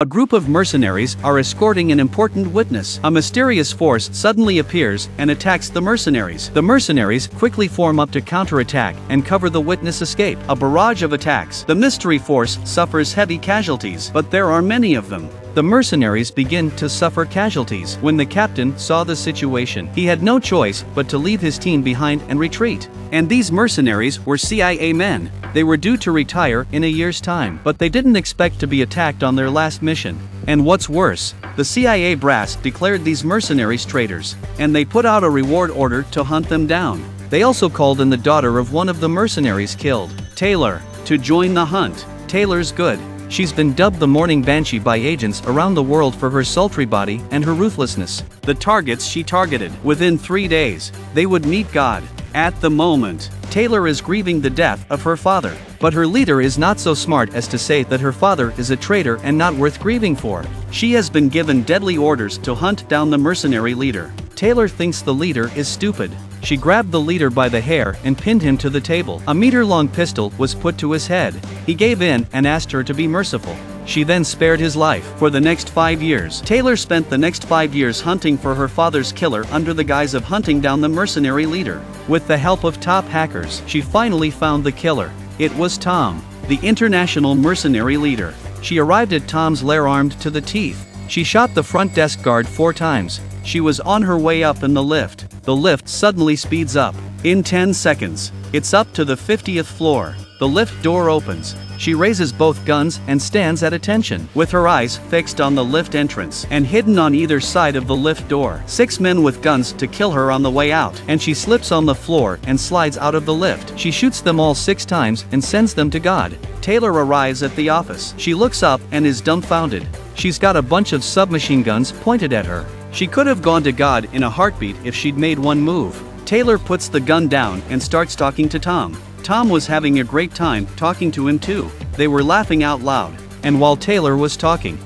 A group of mercenaries are escorting an important witness. A mysterious force suddenly appears and attacks the mercenaries. The mercenaries quickly form up to counterattack and cover the witness escape. A barrage of attacks. The mystery force suffers heavy casualties, but there are many of them. The mercenaries begin to suffer casualties. When the captain saw the situation, he had no choice but to leave his team behind and retreat. And these mercenaries were CIA men. They were due to retire in a year's time, but they didn't expect to be attacked on their last mission. And what's worse, the CIA brass declared these mercenaries traitors, and they put out a reward order to hunt them down. They also called in the daughter of one of the mercenaries killed, Taylor, to join the hunt. Taylor's good. She's been dubbed the Mourning Banshee by agents around the world for her sultry body and her ruthlessness. The targets she targeted. Within 3 days, they would meet God. At the moment, Taylor is grieving the death of her father, but her leader is not so smart as to say that her father is a traitor and not worth grieving for. She has been given deadly orders to hunt down the mercenary leader. Taylor thinks the leader is stupid. She grabbed the leader by the hair and pinned him to the table. A meter-long pistol was put to his head. He gave in and asked her to be merciful. She then spared his life. For the next 5 years, Taylor spent the next 5 years hunting for her father's killer under the guise of hunting down the mercenary leader. With the help of top hackers, she finally found the killer. It was Tom, the international mercenary leader. She arrived at Tom's lair armed to the teeth. She shot the front desk guard 4 times. She was on her way up in the lift. The lift suddenly speeds up. In 10 seconds, it's up to the 50th floor. The lift door opens. She raises both guns and stands at attention, with her eyes fixed on the lift entrance and hidden on either side of the lift door. 6 men with guns to kill her on the way out, and she slips on the floor and slides out of the lift. She shoots them all 6 times and sends them to God. Taylor arrives at the office. She looks up and is dumbfounded. She's got a bunch of submachine guns pointed at her. She could have gone to God in a heartbeat if she'd made one move. Taylor puts the gun down and starts talking to Tom. Tom was having a great time talking to him too. They were laughing out loud. And while Taylor was talking,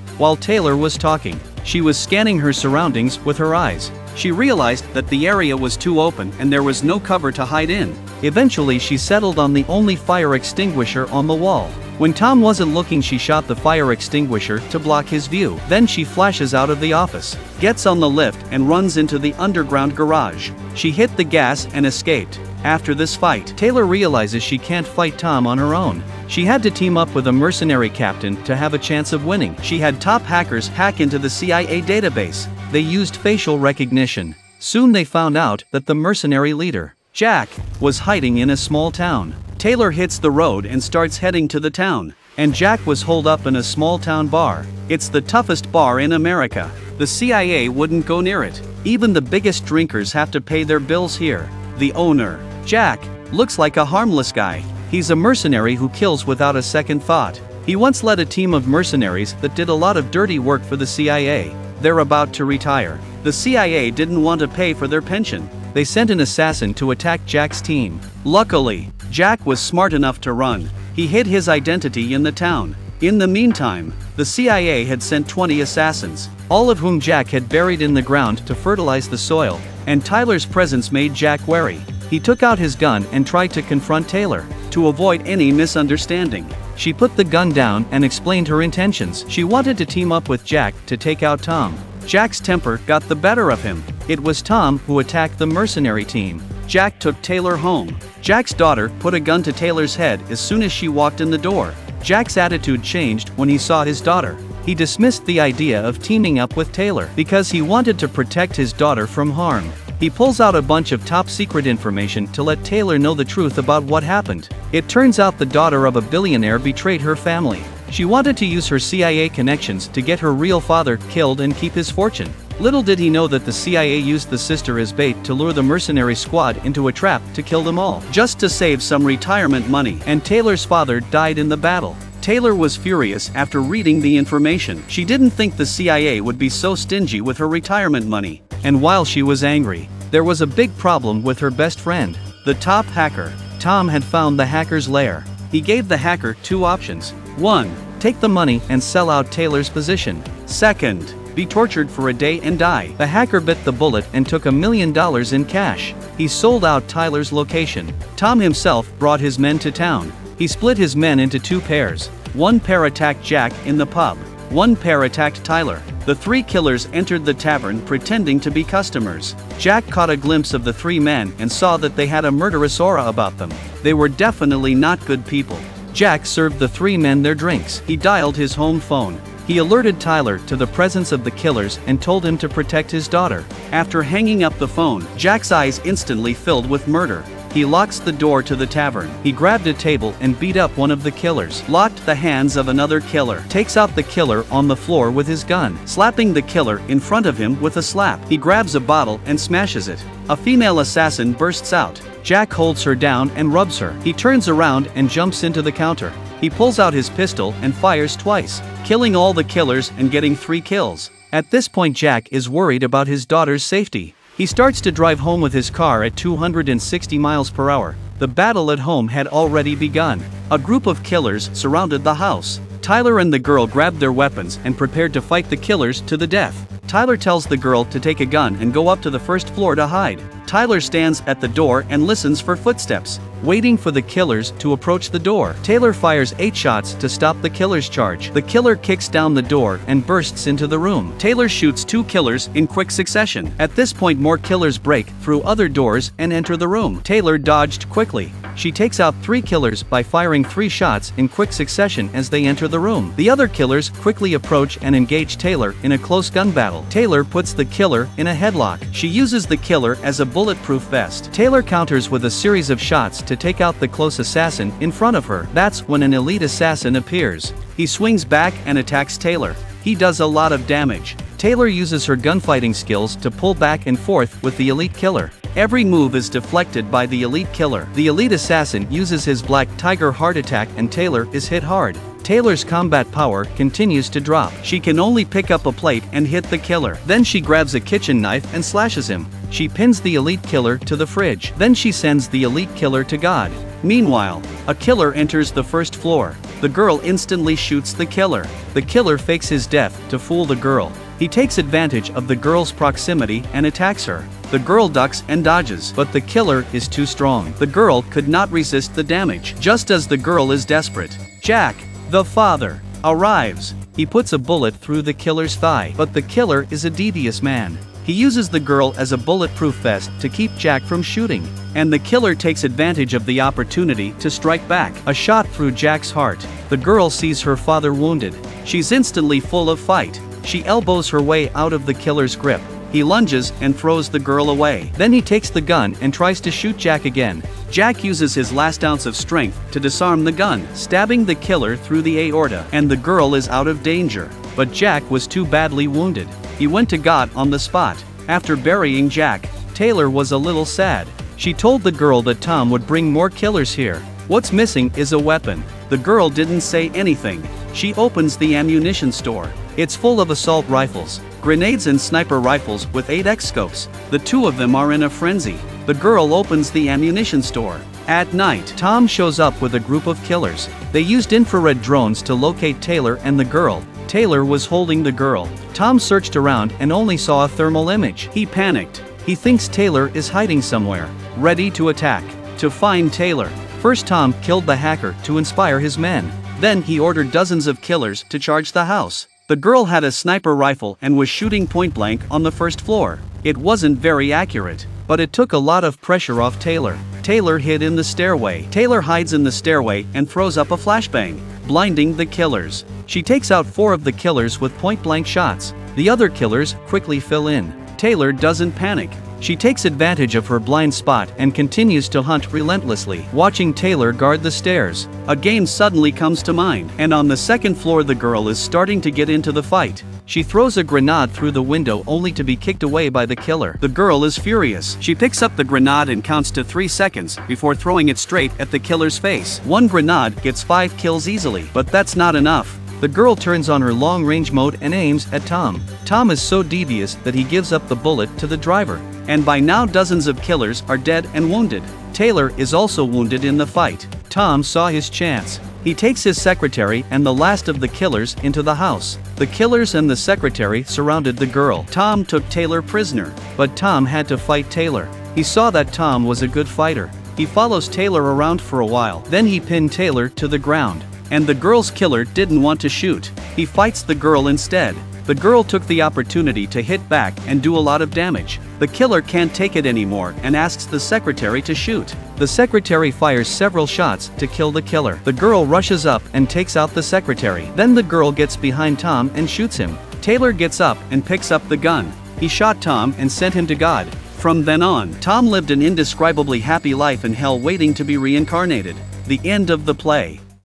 she was scanning her surroundings with her eyes. She realized that the area was too open and there was no cover to hide in. Eventually she settled on the only fire extinguisher on the wall. When Tom wasn't looking, she shot the fire extinguisher to block his view. Then she flashes out of the office, gets on the lift and runs into the underground garage. She hit the gas and escaped. After this fight, Taylor realizes she can't fight Tom on her own. She had to team up with a mercenary captain to have a chance of winning. She had top hackers hack into the CIA database. They used facial recognition. Soon they found out that the mercenary leader, Jack, was hiding in a small town. Taylor hits the road and starts heading to the town. And Jack was holed up in a small town bar. It's the toughest bar in America. The CIA wouldn't go near it. Even the biggest drinkers have to pay their bills here. The owner, Jack, looks like a harmless guy. He's a mercenary who kills without a second thought. He once led a team of mercenaries that did a lot of dirty work for the CIA. They're about to retire. The CIA didn't want to pay for their pension. They sent an assassin to attack Jack's team. Luckily, Jack was smart enough to run. He hid his identity in the town. In the meantime, the CIA had sent 20 assassins, all of whom Jack had buried in the ground to fertilize the soil, and Tyler's presence made Jack wary. He took out his gun and tried to confront Taylor. To avoid any misunderstanding, she put the gun down and explained her intentions. She wanted to team up with Jack to take out Tom. Jack's temper got the better of him. It was Tom who attacked the mercenary team. Jack took Taylor home. Jack's daughter put a gun to Taylor's head as soon as she walked in the door. Jack's attitude changed when he saw his daughter. He dismissed the idea of teaming up with Taylor because he wanted to protect his daughter from harm. He pulls out a bunch of top-secret information to let Taylor know the truth about what happened. It turns out the daughter of a billionaire betrayed her family. She wanted to use her CIA connections to get her real father killed and keep his fortune. Little did he know that the CIA used the sister as bait to lure the mercenary squad into a trap to kill them all, just to save some retirement money. And Taylor's father died in the battle. Taylor was furious after reading the information. She didn't think the CIA would be so stingy with her retirement money. And while she was angry, there was a big problem with her best friend, the top hacker. Tom had found the hacker's lair. He gave the hacker 2 options. 1. Take the money and sell out Taylor's position. 2. Be tortured for a day and die. The hacker bit the bullet and took $1 million in cash. He sold out Tyler's location. Tom himself brought his men to town. He split his men into 2 pairs. 1 pair attacked Jack in the pub. One pair attacked Tyler. The three killers entered the tavern pretending to be customers. Jack caught a glimpse of the three men and saw that they had a murderous aura about them. They were definitely not good people. Jack served the three men their drinks. He dialed his home phone. He alerted Tyler to the presence of the killers and told him to protect his daughter. After hanging up the phone, Jack's eyes instantly filled with murder. He locks the door to the tavern. He grabbed a table and beat up one of the killers. Locked the hands of another killer. Takes out the killer on the floor with his gun, slapping the killer in front of him with a slap. He grabs a bottle and smashes it. A female assassin bursts out. Jack holds her down and rubs her. He turns around and jumps into the counter. He pulls out his pistol and fires twice, killing all the killers and getting 3 kills. At this point, Jack is worried about his daughter's safety. He starts to drive home with his car at 260 miles per hour. The battle at home had already begun. A group of killers surrounded the house. Tyler and the girl grabbed their weapons and prepared to fight the killers to the death. Tyler tells the girl to take a gun and go up to the first floor to hide. Tyler stands at the door and listens for footsteps, waiting for the killers to approach the door. Tyler fires 8 shots to stop the killer's charge. The killer kicks down the door and bursts into the room. Tyler shoots 2 killers in quick succession. At this point, more killers break through other doors and enter the room. Tyler dodged quickly. She takes out 3 killers by firing 3 shots in quick succession as they enter the room. The other killers quickly approach and engage Tyler in a close gun battle. Tyler puts the killer in a headlock. She uses the killer as a bulletproof vest. Tyler counters with a series of shots to take out the close assassin in front of her. That's when an elite assassin appears. He swings back and attacks Tyler. He does a lot of damage. Tyler uses her gunfighting skills to pull back and forth with the elite killer. Every move is deflected by the elite killer. The elite assassin uses his Black Tiger heart attack and Tyler is hit hard. Tyler's combat power continues to drop. She can only pick up a plate and hit the killer. Then she grabs a kitchen knife and slashes him. She pins the elite killer to the fridge. Then she sends the elite killer to God. Meanwhile, a killer enters the first floor. The girl instantly shoots the killer. The killer fakes his death to fool the girl. He takes advantage of the girl's proximity and attacks her. The girl ducks and dodges, but the killer is too strong. The girl could not resist the damage. Just as the girl is desperate, Jack, the father, arrives. He puts a bullet through the killer's thigh, but the killer is a devious man. He uses the girl as a bulletproof vest to keep Jack from shooting. And the killer takes advantage of the opportunity to strike back. A shot through Jack's heart. The girl sees her father wounded. She's instantly full of fight. She elbows her way out of the killer's grip. He lunges and throws the girl away. Then he takes the gun and tries to shoot Jack again. Jack uses his last ounce of strength to disarm the gun, stabbing the killer through the aorta, and the girl is out of danger. But Jack was too badly wounded. He went to God on the spot. After burying Jack, Tyler was a little sad. She told the girl that Tom would bring more killers here. What's missing is a weapon. The girl didn't say anything. She opens the ammunition store. It's full of assault rifles, grenades and sniper rifles with 8x scopes. The two of them are in a frenzy. The girl opens the ammunition store. At night, Tom shows up with a group of killers. They used infrared drones to locate Tyler and the girl. Tyler was holding the girl. Tom searched around and only saw a thermal image. He panicked. He thinks Tyler is hiding somewhere, ready to attack. To find Tyler, first Tom killed the hacker to inspire his men. Then he ordered dozens of killers to charge the house. The girl had a sniper rifle and was shooting point-blank on the first floor. It wasn't very accurate, but it took a lot of pressure off Tyler. Tyler hid in the stairway. Tyler hides in the stairway and throws up a flashbang, blinding the killers. She takes out 4 of the killers with point-blank shots. The other killers quickly fill in. Tyler doesn't panic. She takes advantage of her blind spot and continues to hunt relentlessly, watching Tyler guard the stairs. A game suddenly comes to mind, and on the second floor the girl is starting to get into the fight. She throws a grenade through the window only to be kicked away by the killer. The girl is furious. She picks up the grenade and counts to 3 seconds before throwing it straight at the killer's face. One grenade gets 5 kills easily, but that's not enough. The girl turns on her long-range mode and aims at Tom. Tom is so devious that he gives up the bullet to the driver. And by now dozens of killers are dead and wounded. Tyler is also wounded in the fight. Tom saw his chance. He takes his secretary and the last of the killers into the house. The killers and the secretary surrounded the girl. Tom took Tyler prisoner. But Tom had to fight Tyler. He saw that Tom was a good fighter. He follows Tyler around for a while. Then he pinned Tyler to the ground. and the girl's killer didn't want to shoot. He fights the girl instead. The girl took the opportunity to hit back and do a lot of damage. The killer can't take it anymore and asks the secretary to shoot. The secretary fires several shots to kill the killer. The girl rushes up and takes out the secretary. Then the girl gets behind Tom and shoots him. Taylor gets up and picks up the gun. He shot Tom and sent him to God. From then on, Tom lived an indescribably happy life in hell waiting to be reincarnated. The end of the play.